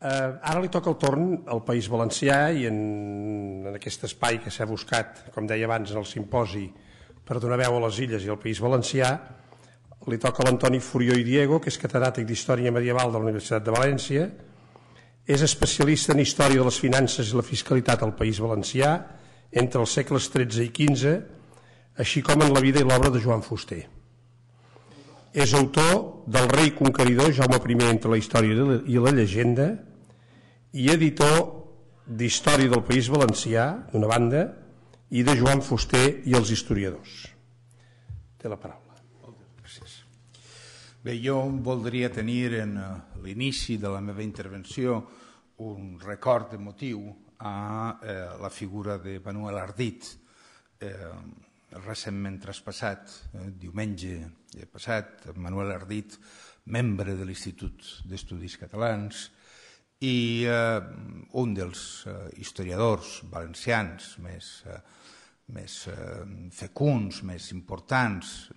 Ara li toca el torn al País Valencià i en aquest espai que s'ha buscat, com deia abans, en el simposi per donar veu a les illes i al País Valencià, li toca l'Antoni Furió i Diego, que és catedràtic d'Història Medieval de la Universitat de València, és especialista en Història de les Finances i la Fiscalitat al País Valencià entre els segles XIII i XV, així com en la vida i l'obra de Joan Fuster. És autor del rei conqueridor Jaume I entre la història i la llegenda i editor d'Història del País Valencià, d'una banda, i de Joan Fuster i els historiadors. Té la paraula. Bé, jo voldria tenir en l'inici de la meva intervenció un record emotiu a la figura de Manuel Ardit, recentment traspassat, diumenge passat. Manuel Ardit, membre de l'Institut d'Estudis Catalans i un dels historiadors valencians més fecunds, més importants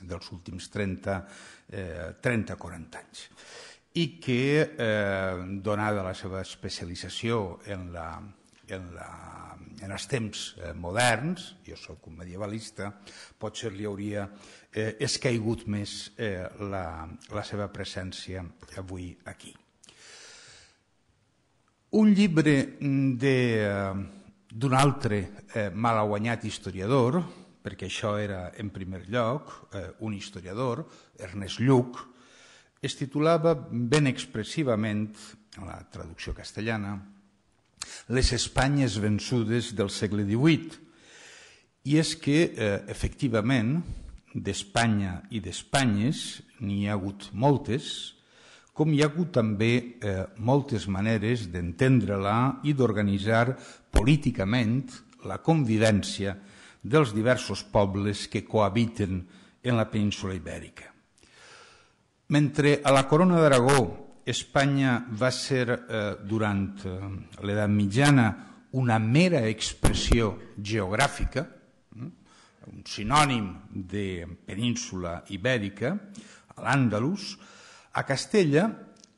dels últims 30-40 anys, i que, donada la seva especialització en els temps moderns, jo soc un medievalista, potser li hauria escaigut més la seva presència avui aquí. Un llibre d'un altre malaguanyat historiador, perquè això era, en primer lloc, un historiador, Ernest Lluch, es titulava ben expressivament, en la traducció castellana, Les Espanyes vençudes del segle XVIII. I és que, efectivament, d'Espanya i d'Espanyes n'hi ha hagut moltes, com hi ha hagut també moltes maneres d'entendre-la i d'organitzar políticament la convivència dels diversos pobles que cohabiten en la península ibèrica. Mentre a la Corona d'Aragó Espanya va ser, durant l'edat mitjana, una mera expressió geogràfica, un sinònim de península ibèrica, a l'Àndalus, a Castella,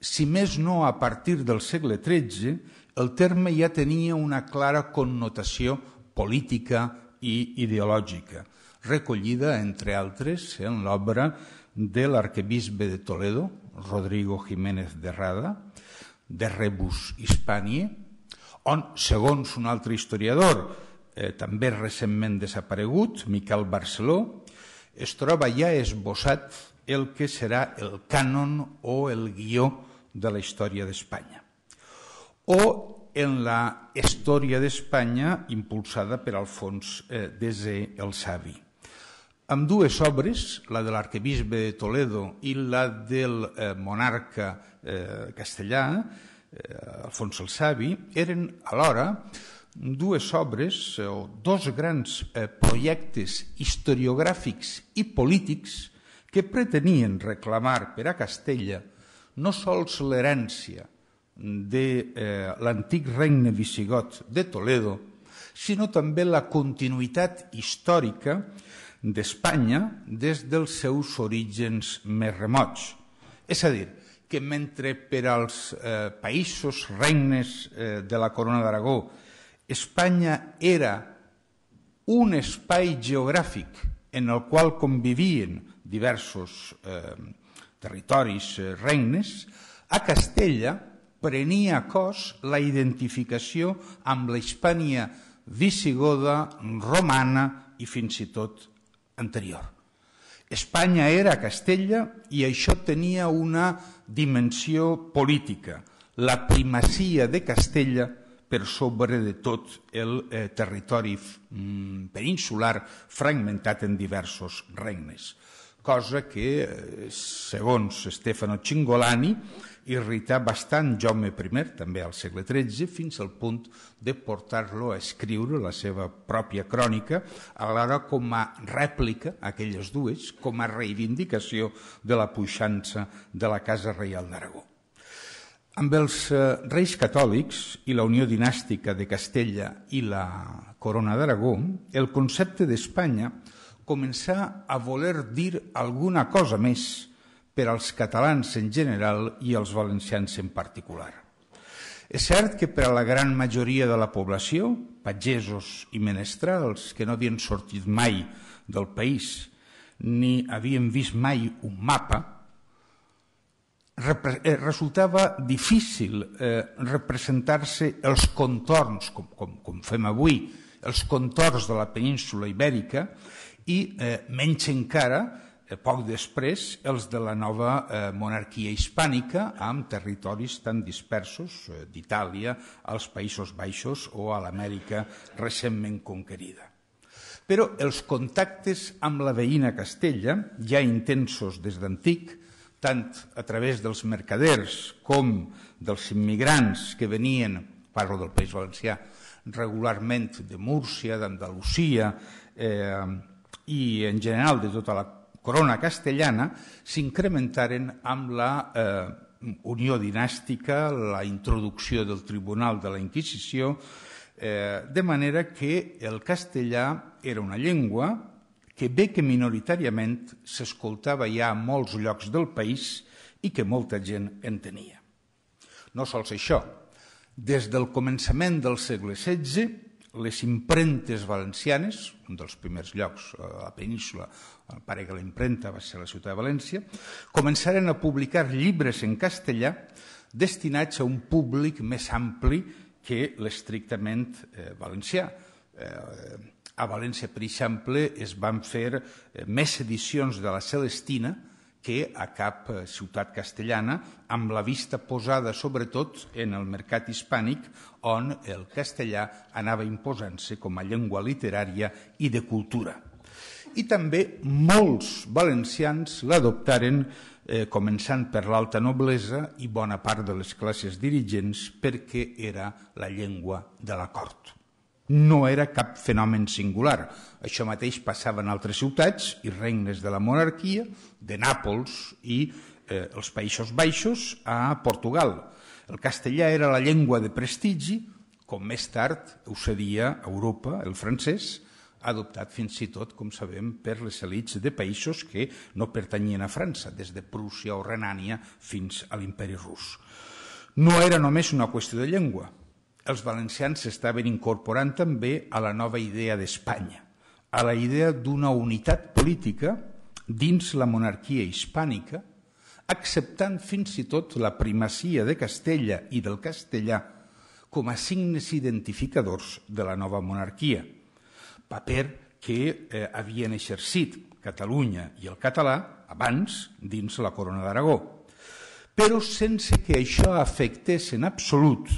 si més no a partir del segle XIII, el terme ja tenia una clara connotació política i ideològica, recollida, entre altres, en l'obra de l'arquebisbe de Toledo, Rodrigo Jiménez de Rada, de Rebus Hispaniae, on, segons un altre historiador, també recentment desaparegut, Miquel Barceló, es troba ja esbossat el que serà el cànon o el guió de la història d'Espanya. O en la història d'Espanya impulsada per Alfons X el Savi. Amb dues obres, la de l'arquebisbe de Toledo i la del monarca castellà, Alfons el Savi, eren alhora dues obres o dos grans projectes historiogràfics i polítics que pretenien reclamar per a Castella no sols l'herència de l'antic regne visigot de Toledo, sinó també la continuïtat històrica d'Espanya des dels seus orígens més remots. És a dir, que mentre per als països regnes de la Corona d'Aragó Espanya era un espai geogràfic en el qual convivien diversos territoris regnes, a Castella prenia a cos la identificació amb la Hispània visigoda, romana i fins i tot anterior. Espanya era Castella i això tenia una dimensió política, la primacia de Castella per sobre de tot el territori peninsular fragmentat en diversos regnes, cosa que, segons Stefano Cingolani, irritar bastant Jaume I, també al segle XIII, fins al punt de portar-lo a escriure la seva pròpia crònica, alhora com a rèplica, aquelles dues, com a reivindicació de la puixança de la Casa Reial d'Aragó. Amb els reis catòlics i la unió dinàstica de Castella i la Corona d'Aragó, el concepte d'Espanya començà a voler dir alguna cosa més per als catalans en general i als valencians en particular. És cert que per a la gran majoria de la població, pagesos i menestrals que no havien sortit mai del país ni havien vist mai un mapa, resultava difícil representar-se els contorns, com fem avui, els contorns de la península ibèrica i, menys encara, poc després, els de la nova monarquia hispànica amb territoris tan dispersos d'Itàlia, als Països Baixos o a l'Amèrica recentment conquerida. Però els contactes amb la veïna Castella, ja intensos des d'antic, tant a través dels mercaders com dels immigrants que venien, parlo del País Valencià, regularment de Múrcia, d'Andalusia i en general de tota la corona castellana, s'incrementaren amb la unió dinàstica, la introducció del Tribunal de la Inquisició, de manera que el castellà era una llengua que bé que minoritàriament s'escoltava ja a molts llocs del país i que molta gent entenia. No sols això, des del començament del segle XVI, les impremtes valencianes, un dels primers llocs a la península, em pare que la impremta va ser la ciutat de València, començaren a publicar llibres en castellà destinats a un públic més ampli que l'estrictament valencià. A València, per exemple, es van fer més edicions de la Celestina que a cap ciutat castellana, amb la vista posada sobretot en el mercat hispànic, on el castellà anava imposant-se com a llengua literària i de cultura. I també molts valencians l'adoptaren, començant per l'alta noblesa i bona part de les classes dirigents, perquè era la llengua de la cort. No era cap fenomen singular. Això mateix passava en altres ciutats i regnes de la monarquia, de Nàpols i els Països Baixos a Portugal. El castellà era la llengua de prestigi, com més tard ho seria a Europa, el francès, adoptat fins i tot, com sabem, per les elits de països que no pertanyien a França, des de Prússia o Renània fins a l'imperi rus. No era només una qüestió de llengua. Els valencians s'estaven incorporant també a la nova idea d'Espanya, a la idea d'una unitat política dins la monarquia hispànica, acceptant fins i tot la primacia de Castella i del castellà com a signes identificadors de la nova monarquia, paper que havien exercit Catalunya i el català abans dins la Corona d'Aragó, però sense que això afectés en absolut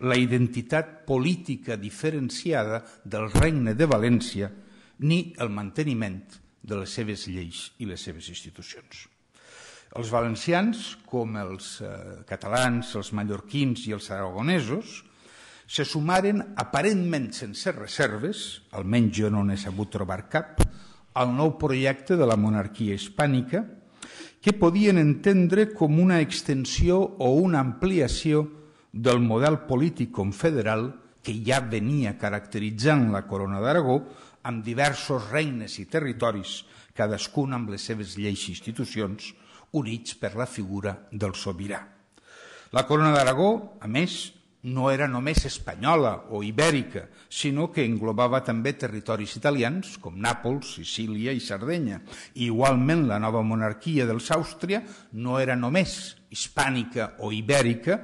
la identitat política diferenciada del Regne de València ni el manteniment de les seves lleis i les seves institucions. Els valencians, com els catalans, els mallorquins i els aragonesos, se sumaren aparentment sense reserves, almenys jo no n'he sabut trobar cap, al nou projecte de la monarquia hispànica, que podien entendre com una extensió o una ampliació del model polític confederal que ja venia caracteritzant la Corona d'Aragó amb diversos regnes i territoris, cadascun amb les seves lleis i institucions, units per la figura del sobirà. La Corona d'Aragó, a més, no era només espanyola o ibèrica, sinó que englobava també territoris italians com Nàpols, Sicília i Sardenya. I igualment la nova monarquia dels Àustria no era només hispànica o ibèrica,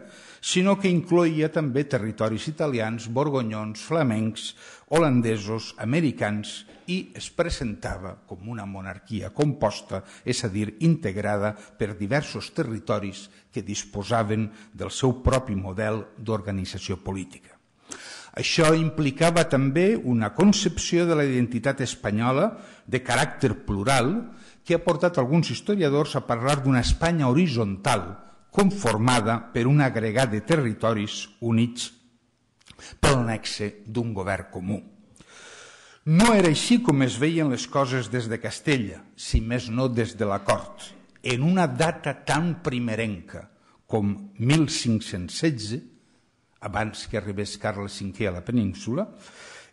sinó que incloïa també territoris italians, borgonyons, flamencs, holandesos, americans, i es presentava com una monarquia composta, és a dir, integrada per diversos territoris que disposaven del seu propi model d'organització política. Això implicava també una concepció de la identitat espanyola de caràcter plural que ha portat alguns historiadors a parlar d'una Espanya horitzontal, conformada per un agregat de territoris units per l'anexe d'un govern comú. No era així com es veien les coses des de Castella, si més no des de la cort, en una data tan primerenca com 1516, abans que arribés Carles V a la península,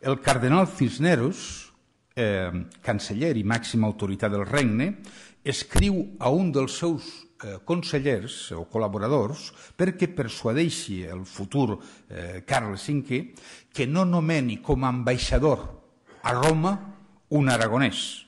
el cardenal Cisneros, canceller i màxima autoritat del regne, escriu a un dels seus consellers o col·laboradors perquè persuadeixi el futur Carles V que no nomeni com a ambaixador a Roma un aragonès,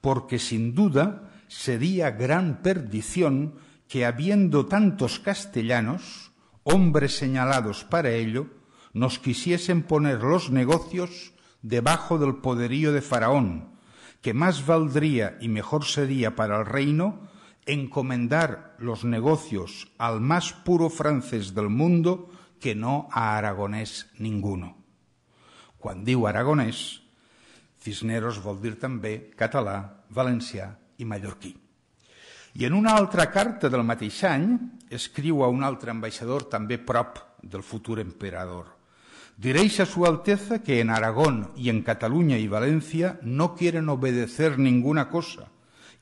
porque sin duda sería gran perdición que, habiendo tantos castellanos, hombres señalados para ello, nos quisiesen poner los negocios debajo del poderío de Faraón, que más valdría y mejor sería para el reino encomendar los negocios al más puro francés del mundo que no a aragonés ninguno. Quan diu aragonès, Cisneros vol dir també català, valencià i mallorquí. I en una altra carta del mateix any escriu a un altre ambaixador també prop del futur emperador. Diréis a su Alteza que en Aragón y en Cataluña y Valencia no quieren obedecer ninguna cosa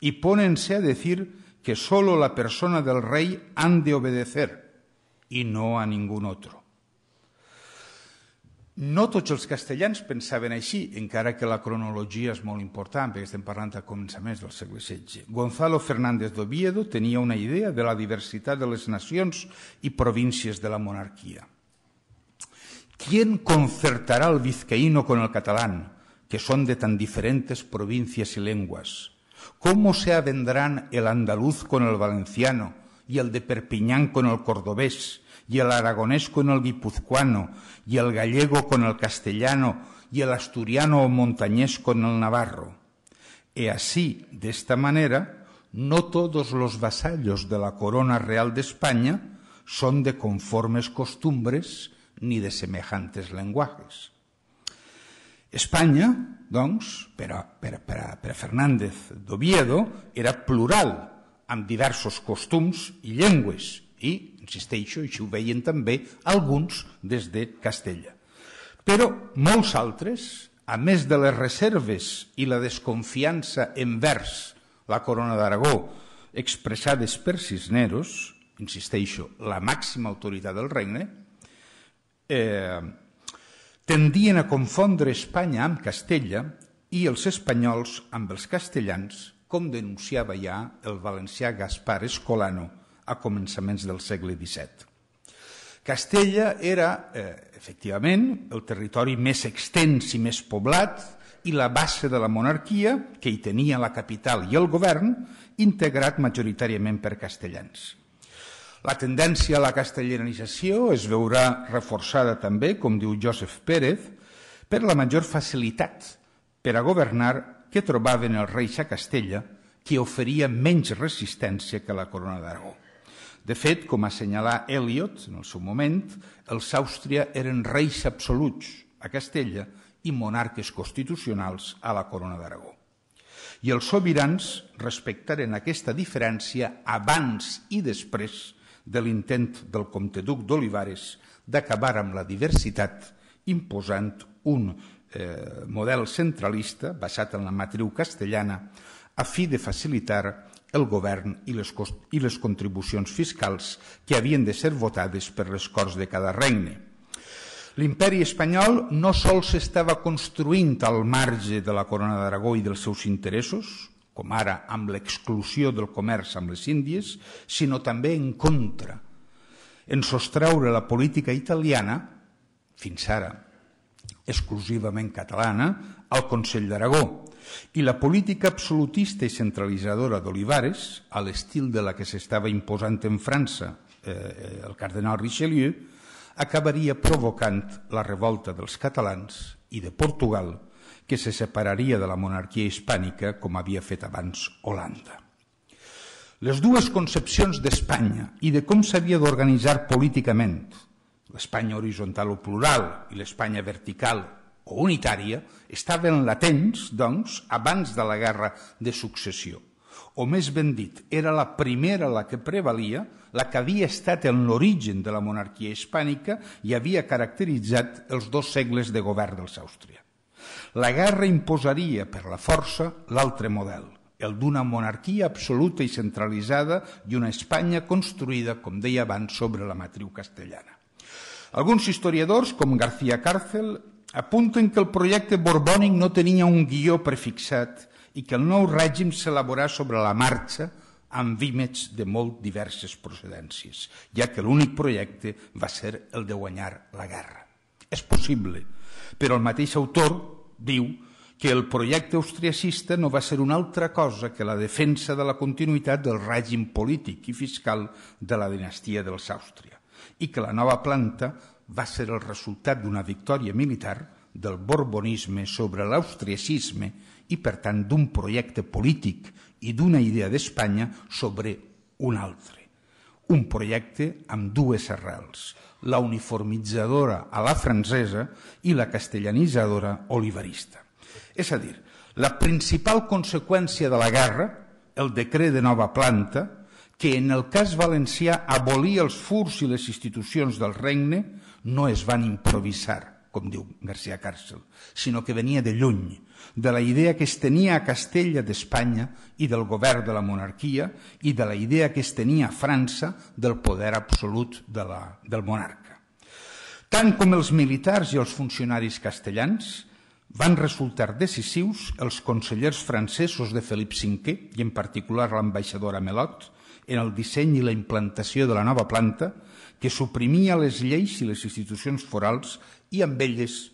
y pónense a decir que solo la persona del rey han de obedecer y no a ningún otro. No tots els castellans pensaven així, encara que la cronologia és molt important, perquè estem parlant a començaments del segle XVI. Gonzalo Fernández de Oviedo tenia una idea de la diversitat de les nacions i províncies de la monarquia. ¿Quién concertará el vizcaíno con el catalán, que son de tan diferentes provincias y lenguas? ¿Cómo se avendrán el andaluz con el valenciano y el de Perpiñán con el cordobés, y el aragonés con el guipuzcoano, y el gallego con el castellano, y el asturiano o montañés con el navarro? Y así, de esta manera, no todos los vasallos de la corona real de España son de conformes costumbres ni de semejantes lenguajes. España, doncs, per a Fernández d'Oviedo, era plural, amb diversos costums i llengües, i insisteixo, així ho veien també alguns des de Castella. Però molts altres, a més de les reserves i la desconfiança envers la corona d'Aragó expressades per Cisneros, insisteixo, la màxima autoritat del regne, tendien a confondre Espanya amb Castella i els espanyols amb els castellans, com denunciava ja el valencià Gaspar Escolano a començaments del segle XVII. Castella era, efectivament, el territori més extens i més poblat i la base de la monarquia, que hi tenia la capital i el govern, integrat majoritàriament per castellans. La tendència a la castellanització es veurà reforçada també, com diu Josep Pérez, per la major facilitat per a governar que trobaven els reis a Castella, que oferia menys resistència que la corona d'Aragó. De fet, com assenyalà Eliot en el seu moment, els Àustria eren reis absoluts a Castella i monarques constitucionals a la corona d'Aragó. I els sobirans respectaren aquesta diferència abans i després de l'intent del comte duc d'Olivares d'acabar amb la diversitat imposant un model centralista basat en la matriu castellana a fi de facilitar el govern i les contribucions fiscals que havien de ser votades per les Corts de cada regne. L'imperi espanyol no sols s'estava construint al marge de la corona d'Aragó i dels seus interessos, com ara amb l'exclusió del comerç amb les Índies, sinó també en contra, en sostraure la política italiana, fins ara exclusivament catalana, al Consell d'Aragó, i la política absolutista i centralitzadora d'Olivares, a l'estil de la que s'estava imposant en França el cardenal Richelieu, acabaria provocant la revolta dels catalans i de Portugal, que se separaria de la monarquia hispànica com havia fet abans Holanda. Les dues concepcions d'Espanya i de com s'havia d'organitzar políticament, l'Espanya horitzontal o plural i l'Espanya vertical o unitària, estaven latents, doncs, abans de la guerra de successió. O més ben dit, era la primera la que prevalia, la que havia estat en l'origen de la monarquia hispànica i havia caracteritzat els dos segles de govern dels Àustria. La guerra imposaria per la força l'altre model, el d'una monarquia absoluta i centralitzada i una Espanya construïda, com deia abans, sobre la matriu castellana. Alguns historiadors, com García Cárcel, apunten que el projecte borbònic no tenia un guió prefixat i que el nou règim s'elaborà sobre la marxa amb vímets de molt diverses procedències, ja que l'únic projecte va ser el de guanyar la guerra. És possible, però el mateix autor diu que el projecte austriacista no va ser una altra cosa que la defensa de la continuïtat del règim polític i fiscal de la dinastia dels Àustria i que la nova planta va ser el resultat d'una victòria militar del borbonisme sobre l'austriacisme i, per tant, d'un projecte polític i d'una idea d'Espanya sobre un altre. Un projecte amb dues arrels, la uniformitzadora a la francesa i la castellanitzadora olivarista. És a dir, la principal conseqüència de la guerra, el decret de nova planta, que en el cas valencià abolia els furs i les institucions del regne, no es van improvisar, com diu García Cárcel, sinó que venia de lluny, de la idea que es tenia a Castella d'Espanya i del govern de la monarquia i de la idea que es tenia a França del poder absolut del monarca. Tant com els militars i els funcionaris castellans, van resultar decisius els consellers francesos de Felip V i en particular l'ambaixador Amelot en el disseny i la implantació de la nova planta que suprimia les lleis i les institucions forals i amb elles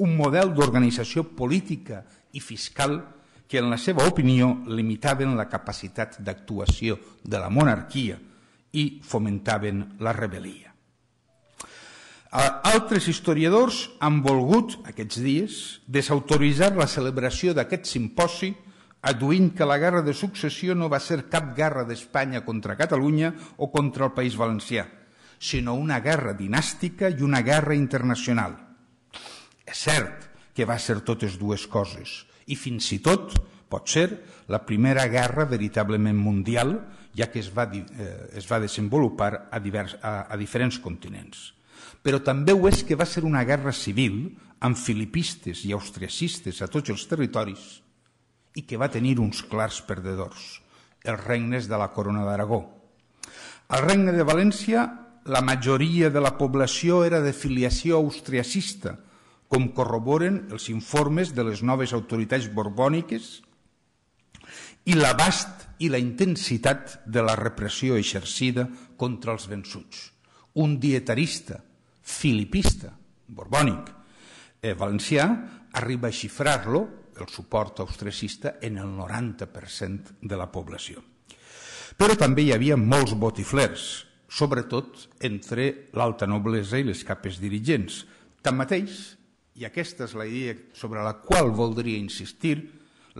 un model d'organització política i fiscal que en la seva opinió limitaven la capacitat d'actuació de la monarquia i fomentaven la rebel·lia. Altres historiadors han volgut, aquests dies, desautoritzar la celebració d'aquest simposi aduint que la guerra de successió no va ser cap guerra d'Espanya contra Catalunya o contra el País Valencià, sinó una guerra dinàstica i una guerra internacional. És cert que va ser totes dues coses i fins i tot pot ser la primera guerra veritablement mundial, ja que es va desenvolupar a diferents continents. Però també ho és que va ser una guerra civil amb filipistes i austriacistes a tots els territoris i que va tenir uns clars perdedors, els regnes de la Corona d'Aragó. Al regne de València, la majoria de la població era de filiació austriacista, com corroboren els informes de les noves autoritats borbòniques i l'abast i la intensitat de la repressió exercida contra els vençuts. Un dietarista, filipista, borbònic, valencià, arriba a xifrar-lo, el suport austriacista, en el 90% de la població. Però també hi havia molts botiflers, sobretot entre l'alta noblesa i les capes dirigents. Tanmateix, i aquesta és la idea sobre la qual voldria insistir,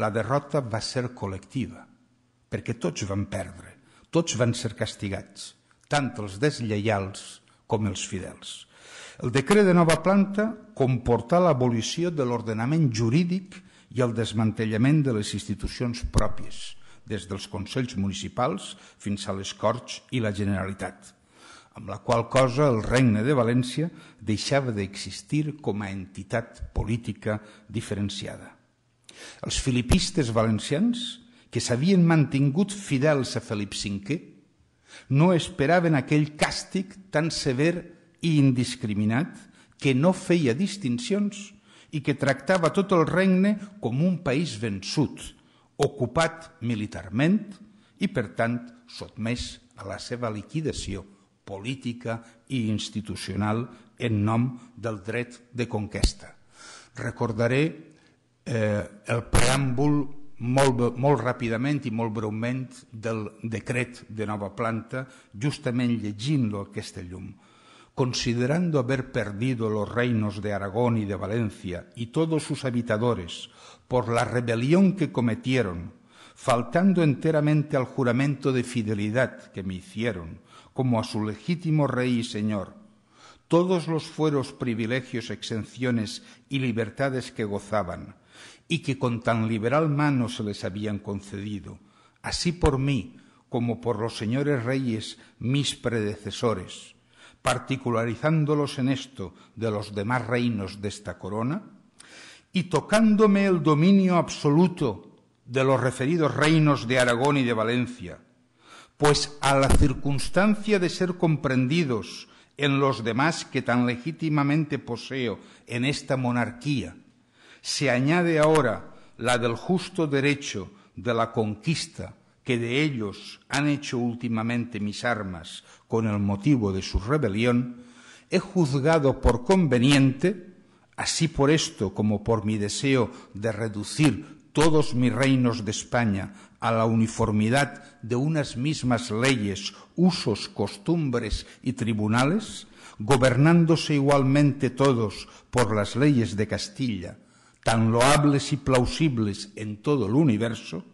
la derrota va ser col·lectiva, perquè tots van perdre, tots van ser castigats, tant els deslleials com els fidels. El decret de nova planta comportà l'abolició de l'ordenament jurídic i el desmantellament de les institucions pròpies, des dels consells municipals fins a les Corts i la Generalitat, amb la qual cosa el regne de València deixava d'existir com a entitat política diferenciada. Els filipistes valencians, que s'havien mantingut fidels a Felip V, no esperaven aquell càstig tan sever i indiscriminat que no feia distincions i que tractava tot el regne com un país vençut, ocupat militarment i, per tant, sotmès a la seva liquidació política i institucional en nom del dret de conquesta. Recordaré el preàmbul molt ràpidament i molt breument del decret de nova planta, justament llegint-lo a aquesta llum. Considerando haber perdido los reinos de Aragón y de Valencia y todos sus habitadores por la rebelión que cometieron, faltando enteramente al juramento de fidelidad que me hicieron, como a su legítimo rey y señor, todos los fueros, privilegios, exenciones y libertades que gozaban, y que con tan liberal mano se les habían concedido, así por mí como por los señores reyes mis predecesores, particularizándolos en esto de los demás reinos de esta corona, y tocándome el dominio absoluto de los referidos reinos de Aragón y de Valencia, pues a la circunstancia de ser comprendidos en los demás que tan legítimamente poseo en esta monarquía, se añade ahora la del justo derecho de la conquista que de ellos han hecho últimamente mis armas con el motivo de su rebelión, he juzgado por conveniente, así por esto como por mi deseo de reducir todos mis reinos de España a la uniformidad de unas mismas leyes, usos, costumbres y tribunales, gobernándose igualmente todos por las leyes de Castilla, tan loables y plausibles en todo el universo,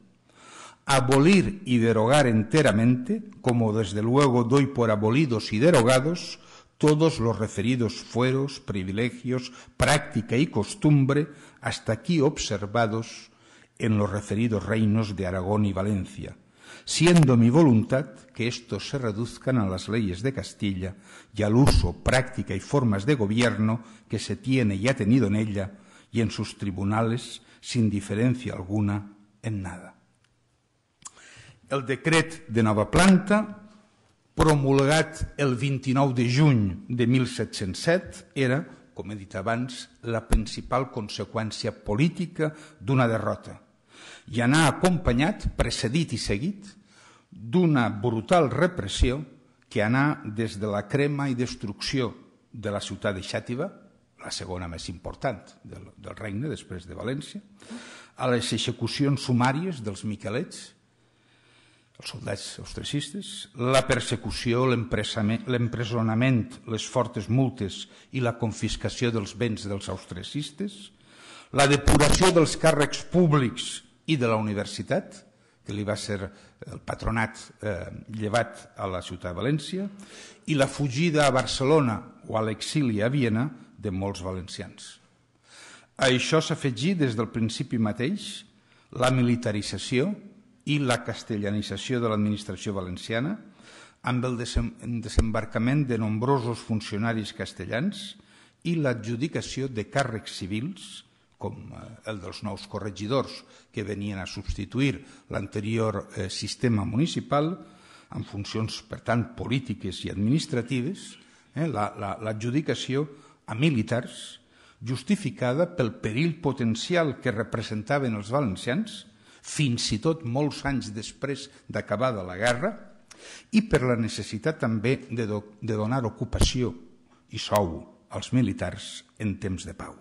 abolir y derogar enteramente, como desde luego doy por abolidos y derogados, todos los referidos fueros, privilegios, práctica y costumbre, hasta aquí observados en los referidos reinos de Aragón y Valencia, siendo mi voluntad que estos se reduzcan a las leyes de Castilla y al uso, práctica y formas de gobierno que se tiene y ha tenido en ella y en sus tribunales, sin diferencia alguna en nada. El decret de nova planta, promulgat el 29 de juny de 1707, era, com he dit abans, la principal conseqüència política d'una derrota i anar acompanyat, precedit i seguit, d'una brutal repressió que anà des de la crema i destrucció de la ciutat de Xàtiva, la segona més important del regne després de València, a les execucions sumàries dels miquelets, els soldats austriacistes, la persecució, l'empresonament, les fortes multes i la confiscació dels béns dels austriacistes, la depuració dels càrrecs públics i de la universitat, que li va ser el patronat llevat a la ciutat de València, i la fugida a Barcelona o a l'exili a Viena de molts valencians. A això s'afegí des del principi mateix la militarització i la castellanització de l'administració valenciana amb el desembarcament de nombrosos funcionaris castellans i l'adjudicació de càrrecs civils, com el dels nous corregidors que venien a substituir l'anterior sistema municipal, amb funcions, per tant, polítiques i administratives, l'adjudicació a militars, justificada pel perill potencial que representaven els valencians, fins i tot molts anys després d'acabada la guerra, i per la necessitat també de donar ocupació i sou als militars en temps de pau.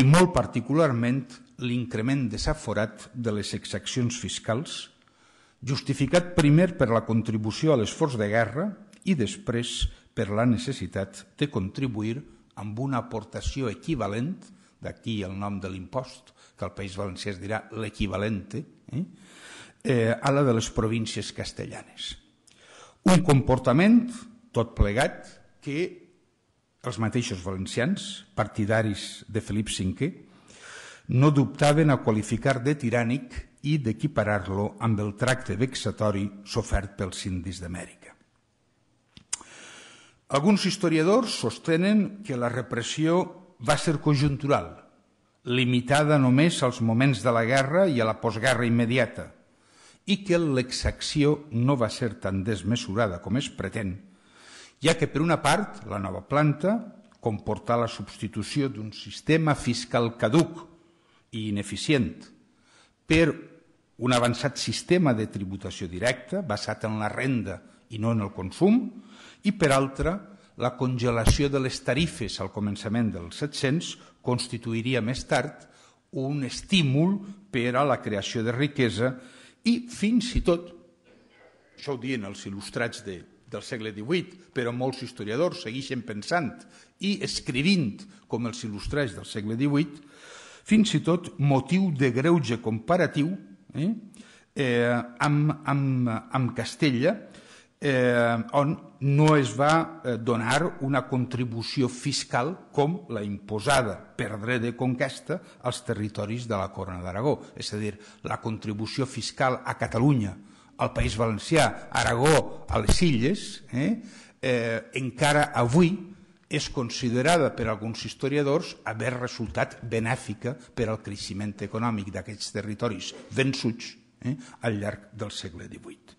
I molt particularment l'increment desaforat de les exaccions fiscals, justificat primer per la contribució a l'esforç de guerra i després per la necessitat de contribuir amb una aportació equivalent, d'aquí el nom de l'impost, que al País Valencià es dirà l'equivalente, a la de les províncies castellanes. Un comportament, tot plegat, que els mateixos valencians, partidaris de Felip V, no dubtaven a qualificar de tirànic i d'equiparar-lo amb el tracte vexatori sofert pels indis d'Amèrica. Alguns historiadors sostenen que la repressió va ser conjuntural, limitada només als moments de la guerra i a la postguerra immediata, i que l'exacció no va ser tan desmesurada com es pretén, ja que, per una part, la nova planta comportà la substitució d'un sistema fiscal caduc i ineficient per un avançat sistema de tributació directa basat en la renda i no en el consum, i, per altra, la congelació de les tarifes al començament dels 700 constituiria més tard un estímul per a la creació de riquesa i fins i tot, això ho diuen els il·lustrats del segle XVIII, però molts historiadors segueixen pensant i escrivint com els il·lustrats del segle XVIII, fins i tot motiu de greuge comparatiu amb Castella, on no es va donar una contribució fiscal com la imposada per dret de conquesta als territoris de la Corona d'Aragó. És a dir, la contribució fiscal a Catalunya, al País Valencià, a Aragó, a les Illes, encara avui és considerada per alguns historiadors haver resultat benèfica per al creixement econòmic d'aquests territoris vençuts al llarg del segle XVIII.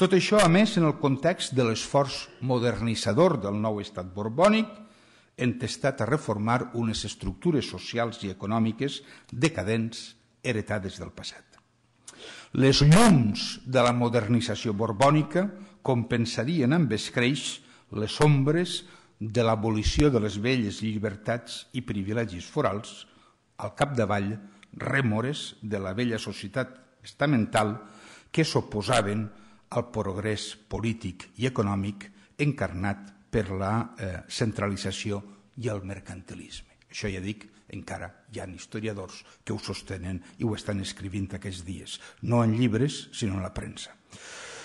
Tot això, a més, en el context de l'esforç modernitzador del nou estat borbònic, entestat a reformar unes estructures socials i econòmiques decadents heretades del passat. Les llums de la modernització borbònica compensarien amb escreix les ombres de l'abolició de les velles llibertats i privilegis forals, al capdavall rèmores de la vella societat estamental que s'oposaven al progrés polític i econòmic encarnat per la centralització i el mercantilisme. Això ja dic, encara hi ha historiadors que ho sostenen i ho estan escrivint aquests dies, no en llibres, sinó en la premsa.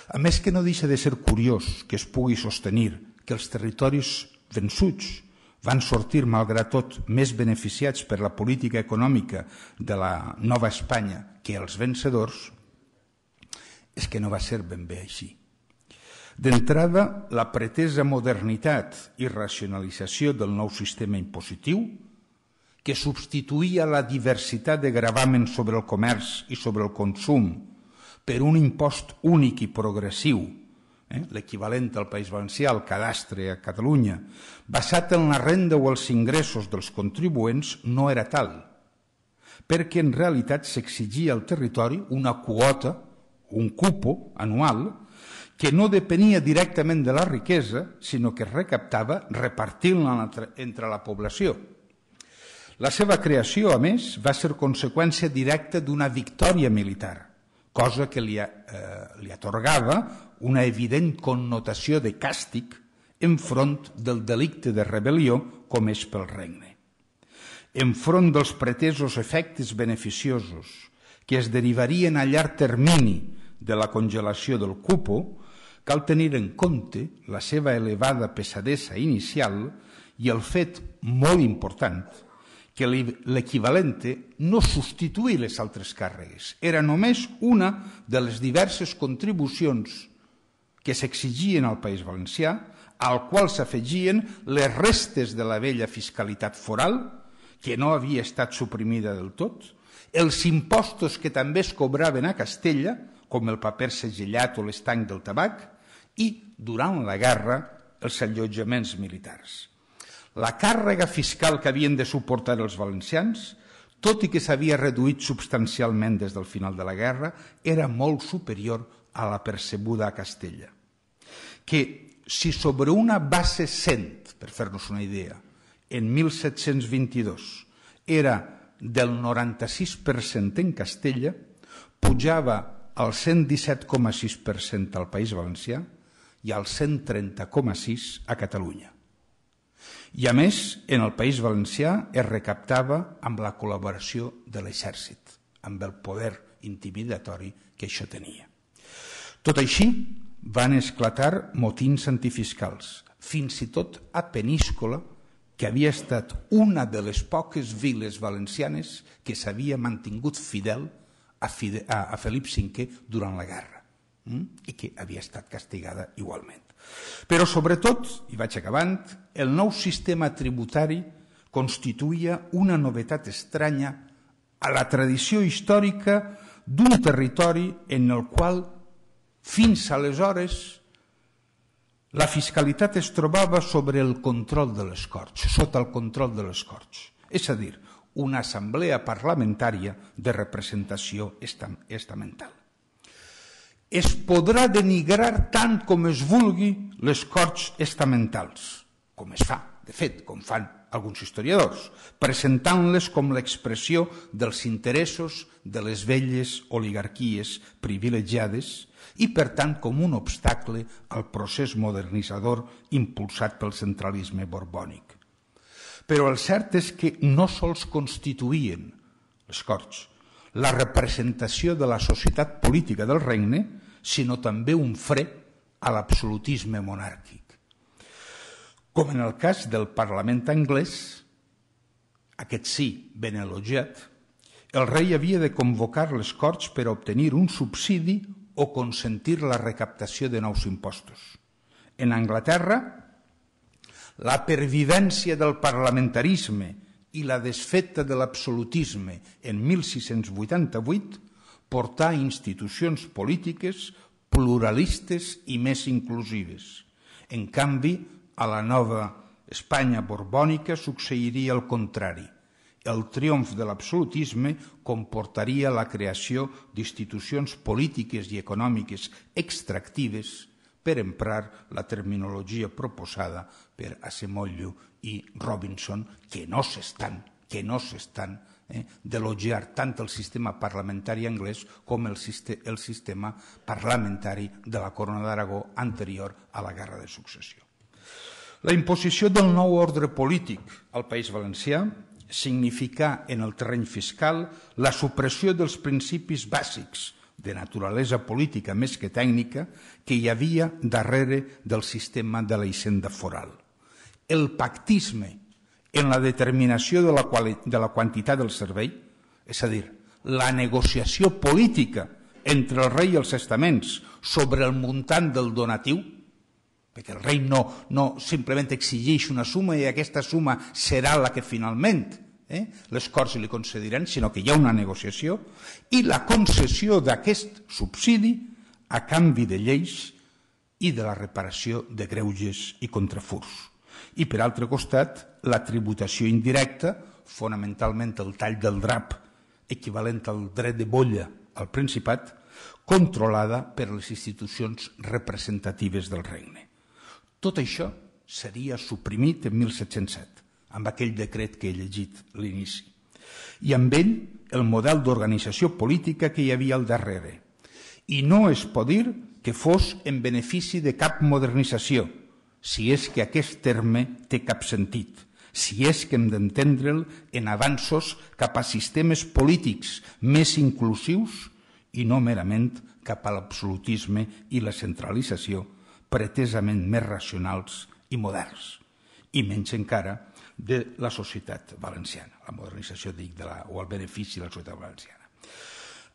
A més, que no deixa de ser curiós que es pugui sostenir que els territoris vençuts van sortir, malgrat tot, més beneficiats per la política econòmica de la Nova Espanya que els vencedors, és que no va ser ben bé així. D'entrada, la pretesa modernitat i racionalització del nou sistema impositiu, que substituïa la diversitat de gravàmens sobre el comerç i sobre el consum per un impost únic i progressiu, l'equivalent al País Valencià, al cadastre a Catalunya, basat en la renda o els ingressos dels contribuents, no era tal, perquè en realitat s'exigia al territori una quota, un cupo anual, que no depenia directament de la riquesa, sinó que es recaptava repartint-la entre la població. La seva creació, a més, va ser conseqüència directa d'una victòria militar, cosa que li atorgava una evident connotació de càstig enfront del delicte de rebel·lió comès pel regne. Enfront dels pretesos efectes beneficiosos que es derivarien a llarg termini de la congelació del cupo, cal tenir en compte la seva elevada pesadesa inicial i el fet molt important que l'equivalente no substituïa les altres càrregues. Era només una de les diverses contribucions que s'exigien al País Valencià, al qual s'afegien les restes de la vella fiscalitat foral, que no havia estat suprimida del tot, els impostos que també es cobraven a Castella, com el paper segellat o l'estanc del tabac, i, durant la guerra, els allotjaments militars. La càrrega fiscal que havien de suportar els valencians, tot i que s'havia reduït substancialment des del final de la guerra, era molt superior a la percebuda a Castella. Que si sobre una base 100, per fer-nos una idea, en 1722 era del 96% en Castella, pujava al 117,6% al País Valencià i al 130,6% a Catalunya. I, a més, en el País Valencià es recaptava amb la col·laboració de l'exèrcit, amb el poder intimidatori que això tenia. Tot així, van esclatar motins antifiscals, fins i tot a Peníscola, que havia estat una de les poques viles valencianes que s'havia mantingut fidel a Felip V durant la guerra i que havia estat castigada igualment. Però, sobretot, i vaig acabant, el nou sistema tributari constituïa una novetat estranya a la tradició històrica d'un territori en el qual, fins aleshores, la fiscalitat es trobava sobre el control de les Corts, sota el control de les Corts, és a dir, una assemblea parlamentària de representació estamental. Es podrà denigrar tant com es vulgui les Corts estamentals, com es fa, de fet, com fan alguns historiadors, presentant-les com l'expressió dels interessos de les velles oligarquies privilegiades i, per tant, com un obstacle al procés modernitzador impulsat pel centralisme borbònic. Però el cert és que no sols constituïen les Corts la representació de la societat política del regne, sinó també un fre a l'absolutisme monàrquic. Com en el cas del Parlament anglès, aquest sí, ben elogiat, el rei havia de convocar les Corts per obtenir un subsidi o consentir la recaptació de nous impostos. En Anglaterra, la pervivència del parlamentarisme i la desfeta de l'absolutisme en 1688 portar institucions polítiques pluralistes i més inclusives. En canvi, a la nova Espanya borbònica succeiria el contrari. El triomf de l'absolutisme comportaria la creació d'institucions polítiques i econòmiques extractives, per emprar la terminologia proposada per Acemoglu i Robinson, que no s'estan d'elogiar tant el sistema parlamentari anglès com el sistema parlamentari de la Corona d'Aragó anterior a la Guerra de Successió. La imposició del nou ordre polític al País Valencià significà en el terreny fiscal la supressió dels principis bàsics de naturalesa política més que tècnica que hi havia darrere del sistema de la hisenda foral. El pactisme en la determinació de la quantitat del servei, és a dir, la negociació política entre el rei i els estaments sobre el muntant del donatiu, perquè el rei no simplement exigeix una suma i aquesta suma serà la que finalment les Corts li concediran, sinó que hi ha una negociació, i la concessió d'aquest subsidi a canvi de lleis i de la reparació de greuges i contrafurs. I, per altre costat, la tributació indirecta, fonamentalment el tall del drap, equivalent al dret de bolla al Principat, controlada per les institucions representatives del regne. Tot això seria suprimit en 1707, amb aquell decret que he llegit a l'inici. I amb ell, el model d'organització política que hi havia al darrere. I no es pot dir que fos en benefici de cap modernització, si és que aquest terme té cap sentit, si és que hem d'entendre'l en avanços cap a sistemes polítics més inclusius i no merament cap a l'absolutisme i la centralització pretesament més racionals i moderns, i menys encara de la societat valenciana, la modernització o el benefici de la societat valenciana.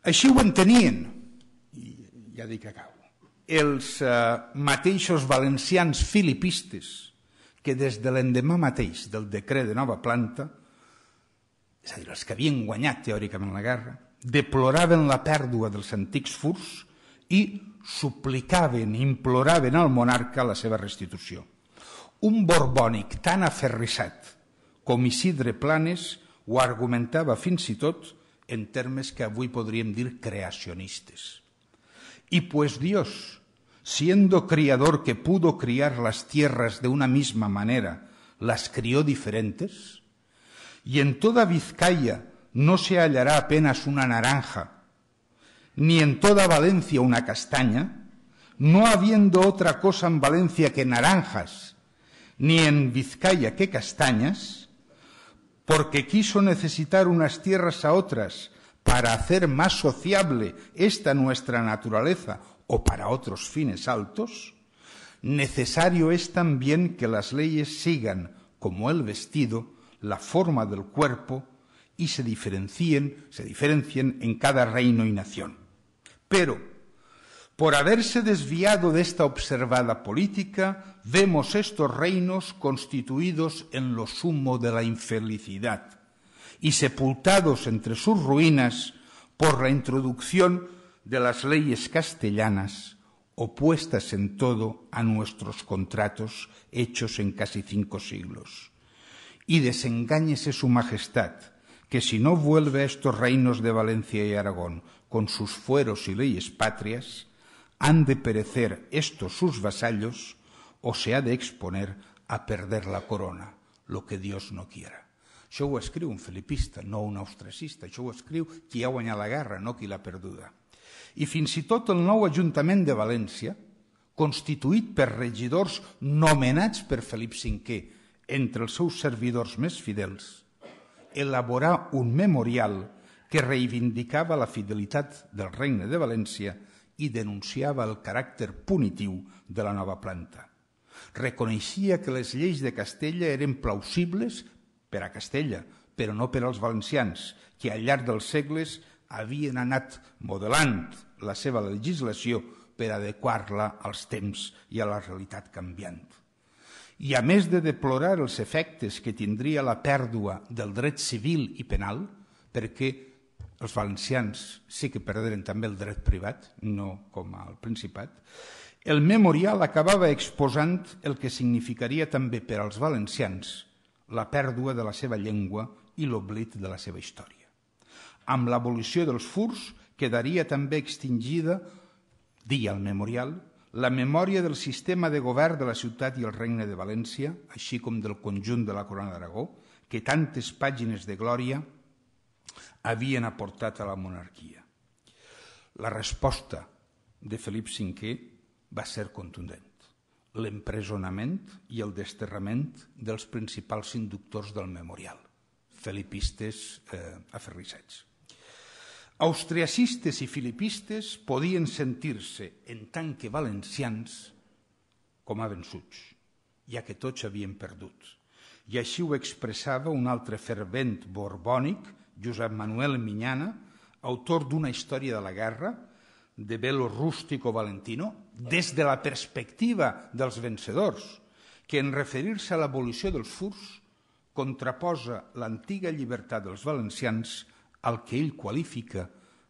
Així ho entenien, i ja dic que acabo, els mateixos valencians filipistes que des de l'endemà mateix del decret de nova planta, és a dir, els que havien guanyat teòricament la guerra, deploraven la pèrdua dels antics furs i suplicaven i imploraven al monarca la seva restitució. Un borbònic tan aferrissat com Isidre Planes ho argumentava fins i tot en termes que avui podríem dir creacionistes. Y pues Dios, siendo criador que pudo criar las tierras de una misma manera, las crió diferentes, y en toda Vizcaya no se hallará apenas una naranja, ni en toda Valencia una castaña, no habiendo otra cosa en Valencia que naranjas, ni en Vizcaya que castañas, porque quiso necesitar unas tierras a otras para hacer más sociable esta nuestra naturaleza o para otros fines altos, necesario es también que las leyes sigan, como el vestido, la forma del cuerpo y se diferencien en cada reino y nación. Pero, por haberse desviado de esta observada política, vemos estos reinos constituidos en lo sumo de la infelicidad y sepultados entre sus ruinas por la introducción de las leyes castellanas, opuestas en todo a nuestros contratos hechos en casi 5 siglos. Y desengáñese su majestad, que si no vuelve a estos reinos de Valencia y Aragón con sus fueros y leyes patrias, han de perecer estos sus vasallos o se ha de exponer a perder la corona, lo que Dios no quiera. Això ho escriu un filipista, no un austracista. Això ho escriu qui ha guanyat la guerra, no qui l'ha perduda. I fins i tot el nou Ajuntament de València, constituït per regidors nomenats per Felip V, entre els seus servidors més fidels, elaborà un memorial que reivindicava la fidelitat del Regne de València i denunciava el caràcter punitiu de la nova planta. Reconeixia que les lleis de Castella eren plausibles per a Castella, però no per als valencians, que al llarg dels segles havien anat modelant la seva legislació per adequar-la als temps i a la realitat canviant. I a més de deplorar els efectes que tindria la pèrdua del dret civil i penal, perquè els valencians sí que perderen també el dret privat, no com al Principat, el memorial acabava exposant el que significaria també per als valencians la pèrdua de la seva llengua i l'oblit de la seva història. Amb l'abolició dels furs quedaria també extingida, deia el memorial, la memòria del sistema de govern de la ciutat i el Regne de València, així com del conjunt de la Corona d'Aragó, que tantes pàgines de glòria havien aportat a la monarquia. La resposta de Felip V va ser contundent. L'empresonament i el desterrament dels principals inductors del memorial, felipistes aferrissats. Austriacistes i filipistes podien sentir-se, en tant que valencians, com a vençuts, ja que tots havien perdut. I així ho expressava un altre fervent borbònic, Josep Manuel Minyana, autor d'una història de la guerra, de velo rústico valentino, des de la perspectiva dels vencedors, que en referir-se a l'abolició dels furs contraposa l'antiga llibertat dels valencians al que ell qualifica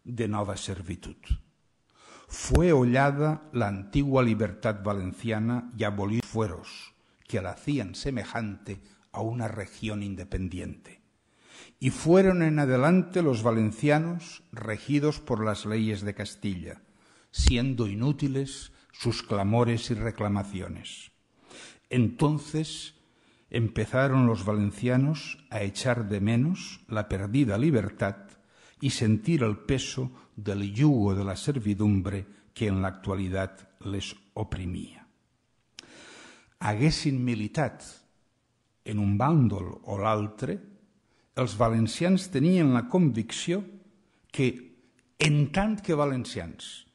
de nova servitud. Fue hollada la antigua libertad valenciana y abolió fueros, que la hacían semejante a una región independiente. Y fueron en adelante los valencianos regidos por las leyes de Castilla, siendo inútiles sus clamores y reclamaciones. Entonces empezaron los valencianos a echar de menos la perdida libertad y sentir el peso del yugo de la servidumbre que en la actualidad les oprimía. Haguessin militat en un bàndol o l'altre, els valencians tenien la convicció que, en tant que valencians,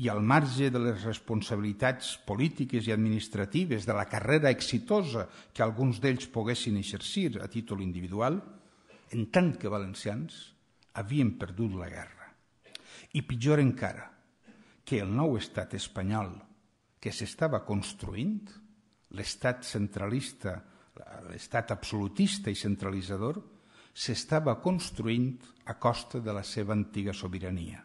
i al marge de les responsabilitats polítiques i administratives de la carrera exitosa que alguns d'ells poguessin exercir a títol individual, en tant que valencians, havien perdut la guerra. I pitjor encara, que el nou estat espanyol que s'estava construint, l'estat centralista, l'estat absolutista i centralitzador, s'estava construint a costa de la seva antiga sobirania,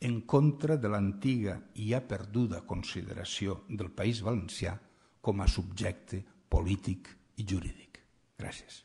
en contra de l'antiga i ja perduda consideració del País Valencià com a subjecte polític i jurídic. Gràcies.